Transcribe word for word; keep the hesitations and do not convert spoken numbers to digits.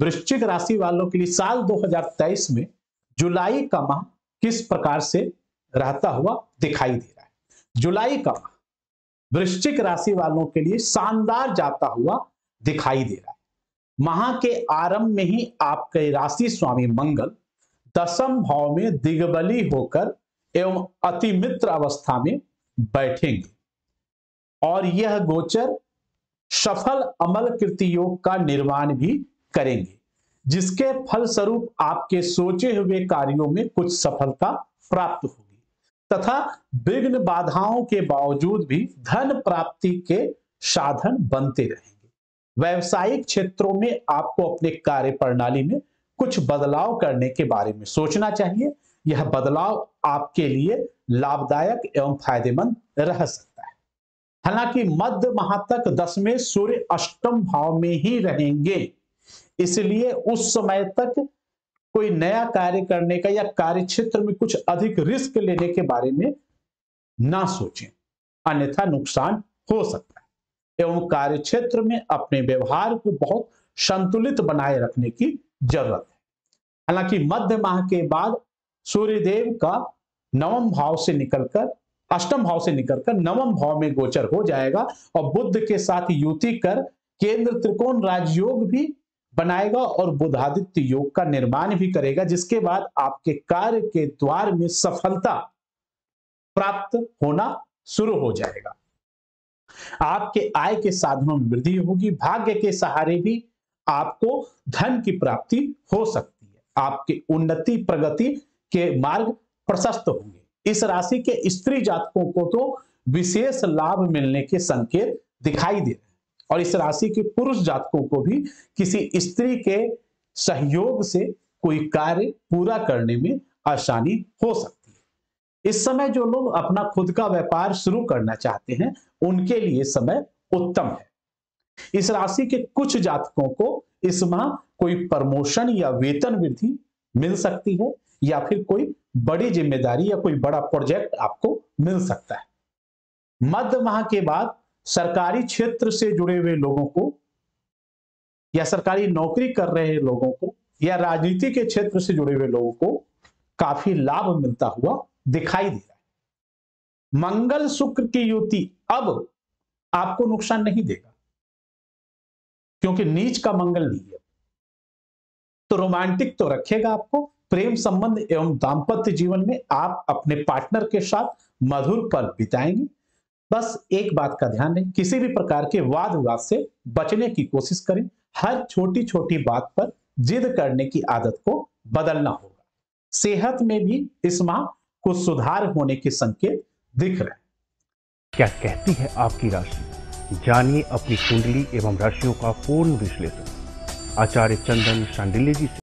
वृश्चिक राशि वालों के लिए साल दो हज़ार तेईस में जुलाई का माह किस प्रकार से रहता हुआ दिखाई दे रहा है। जुलाई का माह वृश्चिक राशि वालों के लिए शानदार जाता हुआ दिखाई दे रहा है। माह के आरंभ में ही आपके राशि स्वामी मंगल दशम भाव में दिग्बली होकर एवं अति मित्र अवस्था में बैठेंगे और यह गोचर सफल अमल कृति योग का निर्माण भी करेंगे, जिसके फलस्वरूप आपके सोचे हुए कार्यों में कुछ सफलता प्राप्त होगी तथा विघ्न बाधाओं के बावजूद भी धन प्राप्ति के साधन बनते रहेंगे। व्यावसायिक क्षेत्रों में आपको अपने कार्य प्रणाली में कुछ बदलाव करने के बारे में सोचना चाहिए। यह बदलाव आपके लिए लाभदायक एवं फायदेमंद रह सकता है। हालांकि मध्य माह तक दसवें सूर्य अष्टम भाव में ही रहेंगे, इसलिए उस समय तक कोई नया कार्य करने का या कार्य क्षेत्र में कुछ अधिक रिस्क लेने के बारे में ना सोचें, अन्यथा नुकसान हो सकता है। एवं कार्य क्षेत्र में अपने व्यवहार को बहुत संतुलित बनाए रखने की जरूरत है। हालांकि मध्य माह के बाद सूर्यदेव का नवम भाव से निकलकर अष्टम भाव से निकलकर नवम भाव में गोचर हो जाएगा और बुध के साथ युति कर केंद्र त्रिकोण राजयोग भी बनाएगा और बुधादित्य योग का निर्माण भी करेगा, जिसके बाद आपके कार्य के द्वार में सफलता प्राप्त होना शुरू हो जाएगा। आपके आय के साधनों में वृद्धि होगी। भाग्य के सहारे भी आपको धन की प्राप्ति हो सकती है। आपके उन्नति प्रगति के मार्ग प्रशस्त होंगे। इस राशि के स्त्री जातकों को तो विशेष लाभ मिलने के संकेत दिखाई दे रहे हैं और इस राशि के पुरुष जातकों को भी किसी स्त्री के सहयोग से कोई कार्य पूरा करने में आसानी हो सकती है। इस समय जो लोग अपना खुद का व्यापार शुरू करना चाहते हैं उनके लिए समय उत्तम है। इस राशि के कुछ जातकों को इस माह कोई प्रमोशन या वेतन वृद्धि मिल सकती है या फिर कोई बड़ी जिम्मेदारी या कोई बड़ा प्रोजेक्ट आपको मिल सकता है। मध्य माह के बाद सरकारी क्षेत्र से जुड़े हुए लोगों को या सरकारी नौकरी कर रहे लोगों को या राजनीति के क्षेत्र से जुड़े हुए लोगों को काफी लाभ मिलता हुआ दिखाई दे रहा है। मंगल शुक्र की युति अब आपको नुकसान नहीं देगा क्योंकि नीच का मंगल नहीं है, तो रोमांटिक तो रखेगा आपको। प्रेम संबंध एवं दाम्पत्य जीवन में आप अपने पार्टनर के साथ मधुर पल बिताएंगे। बस एक बात का ध्यान रहे, किसी भी प्रकार के वाद विवाद से बचने की कोशिश करें। हर छोटी छोटी बात पर जिद करने की आदत को बदलना होगा। सेहत में भी इस माह कुछ सुधार होने के संकेत दिख रहे हैं। क्या कहती है आपकी राशि, जानिए अपनी कुंडली एवं राशियों का पूर्ण विश्लेषण आचार्य चंदन शांडिल्य जी से।